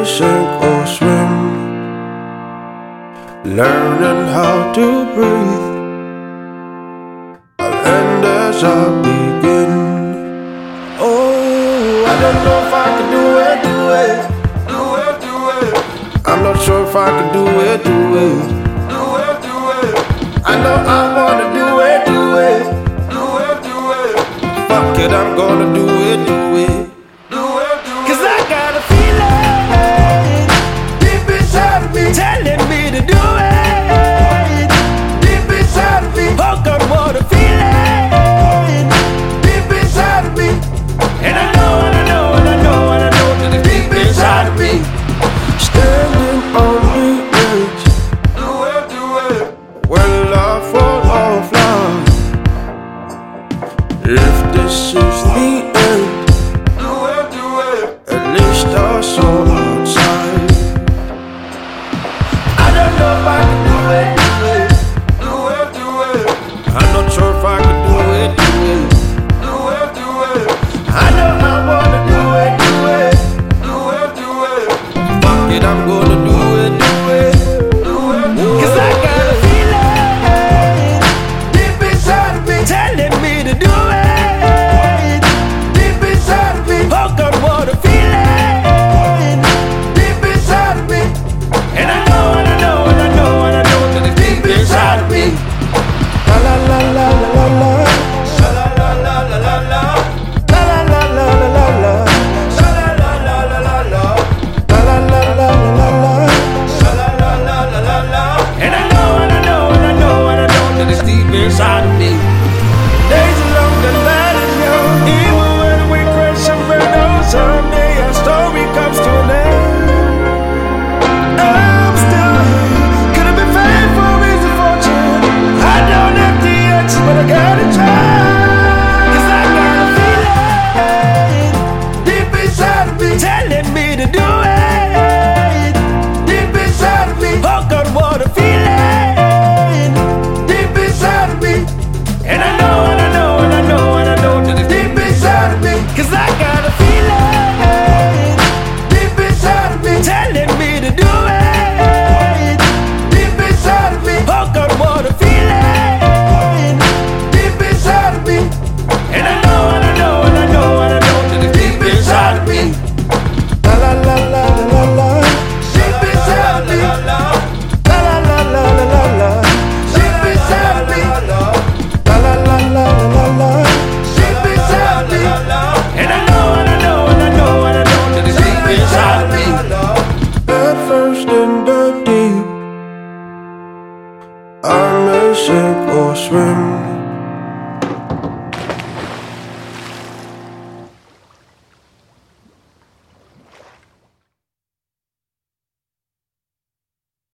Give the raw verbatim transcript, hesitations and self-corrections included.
play sink or swim, learning how to breathe. I'll end as I begin. Oh, I don't know if I can do it, do it, do it, do it. I'm not sure if I can do it, do it, do it, do it. I know I wanna do it, do it, do it, do it. Fuck it, I'm gonna do it, do it. Telling me to do it deep inside of me. Oh God, what a feeling deep inside of me. And I know, and I know, and I know, and I know that it's deep inside of me. Standing on the edge, do it, do it. Will I fall off now? If this is the end, do it, do it. At least I saw outside. I'm gonna do it, do it, do it, do it. Cause I got a feeling deep inside of me, telling me to do it deep inside of me. Oh God, what a feeling deep inside of me. And I know, and I know, and I know, and I know that it's deep inside of me. La la la la la la, la la la la la la, la la la la la la, la la la la la la. Inside of me, days along the line is young. Even when we crash and burn out, someday our story comes to an end. I'm still here, could have been faithful, is a fortune. I don't have the answers, but I gotta try.